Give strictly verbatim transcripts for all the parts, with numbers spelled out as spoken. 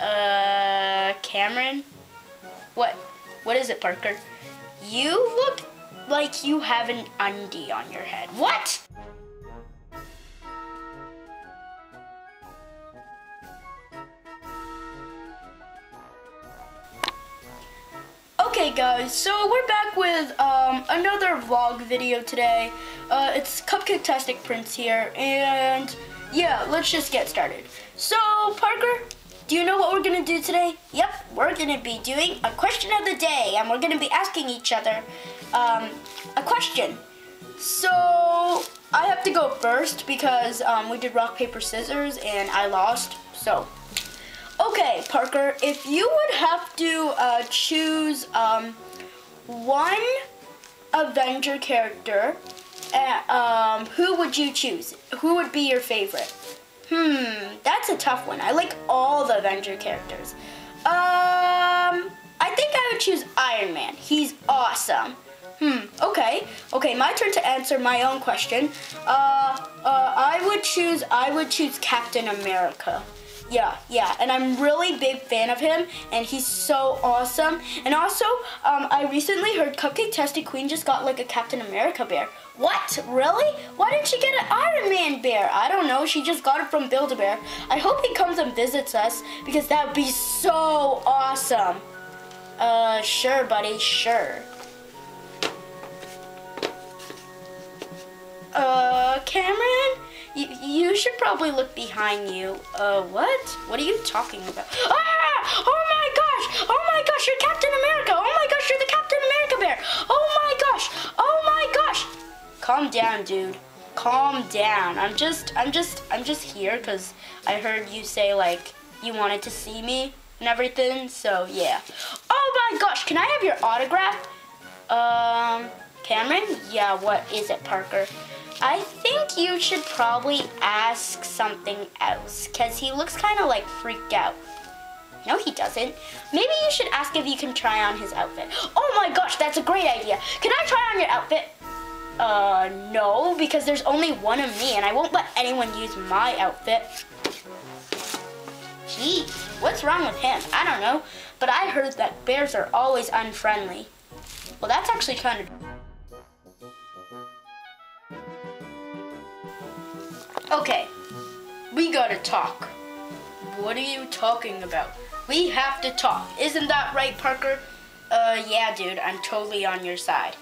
Uh, Cameron? What? What is it, Parker? You look like you have an undie on your head. What? Okay guys, so we're back with um, another vlog video today. Uh, it's Cupcaketastic Prince here, and yeah, let's just get started. So Parker, do you know what we're gonna do today? Yep, we're gonna be doing a question of the day, and we're gonna be asking each other um, a question. So I have to go first because um, we did rock, paper, scissors, and I lost, so. Okay, Parker, if you would have to uh, choose um, one Avenger character, uh, um, who would you choose? Who would be your favorite? Hmm, that's a tough one. I like all the Avenger characters. Um, I think I would choose Iron Man. He's awesome. Hmm, okay. Okay, my turn to answer my own question. Uh, uh, I would choose, I would choose Captain America. Yeah, yeah, and I'm really big fan of him, and he's so awesome. And also, um, I recently heard Cupcaketastic Queen just got like a Captain America bear. What? Really? Why didn't she get an Iron Man bear? I don't know, she just got it from Build-A-Bear. I hope he comes and visits us, because that would be so awesome. Uh, sure, buddy, sure. Uh, Cameron? You, you should probably look behind you. Uh, what? What are you talking about? Ah! Oh my gosh! Oh my gosh, you're Captain America! Oh my gosh, you're the Captain America bear! Oh my gosh! Oh my gosh! Calm down, dude. Calm down. I'm just, I'm just, I'm just here because I heard you say, like, you wanted to see me and everything, so yeah. Oh my gosh, can I have your autograph? Um, Cameron? Yeah, what is it, Parker? I think you should probably ask something else, because he looks kind of like freaked out. No, he doesn't. Maybe you should ask if you can try on his outfit. Oh my gosh, that's a great idea. Can I try on your outfit? Uh, no, because there's only one of me, and I won't let anyone use my outfit. Jeez, what's wrong with him? I don't know, but I heard that bears are always unfriendly. Well, that's actually kind of... Okay, we gotta talk. What are you talking about? We have to talk. Isn't that right, Parker? Uh, yeah, dude, I'm totally on your side.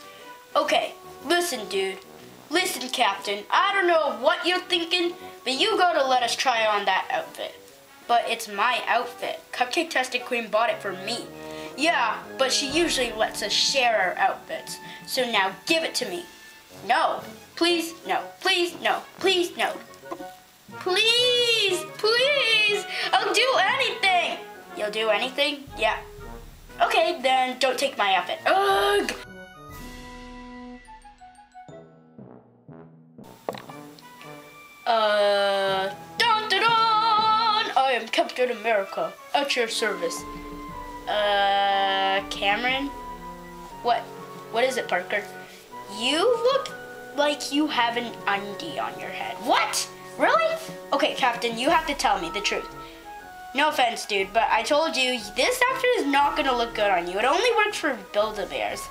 Okay, listen, dude. Listen, Captain, I don't know what you're thinking, but you gotta let us try on that outfit. But it's my outfit. Cupcaketastic Queen bought it for me. Yeah, but she usually lets us share our outfits. So now give it to me. No, please, no, please, no, please, no. Please, please, I'll do anything. You'll do anything? Yeah. Okay, then don't take my outfit. Ugh! Uh, dun-dun-dun! I am Captain America, at your service. Uh, Cameron? What? What is it, Parker? You look like you have an undie on your head. What? Really? Okay, Captain, you have to tell me the truth. No offense, dude, but I told you, this outfit is not gonna look good on you. It only works for Build-A-Bears.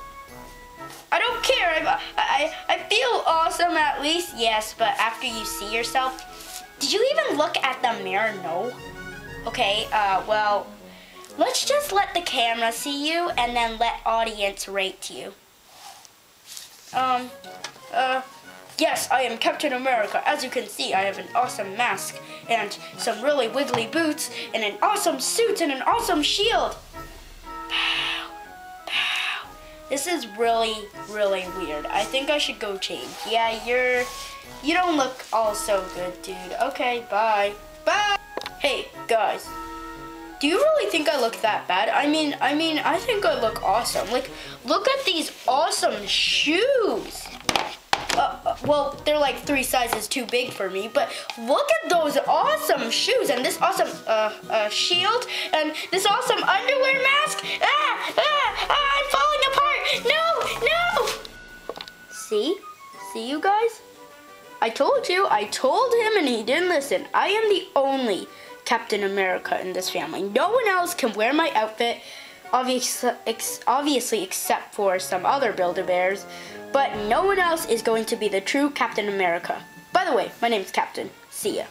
I don't care, I, I, I feel awesome at least. Yes, but after you see yourself, did you even look at the mirror? No. Okay, uh, well, let's just let the camera see you and then let audience rate you. Um, uh... Yes, I am Captain America. As you can see, I have an awesome mask and some really wiggly boots and an awesome suit and an awesome shield. Pow, pow. This is really, really weird. I think I should go change. Yeah, you're, you don't look all so good, dude. Okay, bye. Bye. Hey, guys. Do you really think I look that bad? I mean, I mean, I think I look awesome. Like, look at these awesome shoes. Uh, well, they're like three sizes too big for me, but look at those awesome shoes and this awesome uh, uh, shield and this awesome underwear mask. Ah, ah, ah, I'm falling apart. No, no. See? See you guys? I told you. I told him and he didn't listen. I am the only Captain America in this family. No one else can wear my outfit, obviously, ex obviously except for some other Build-A-Bears, but no one else is going to be the true Captain America. By the way, my name's Captain. See ya.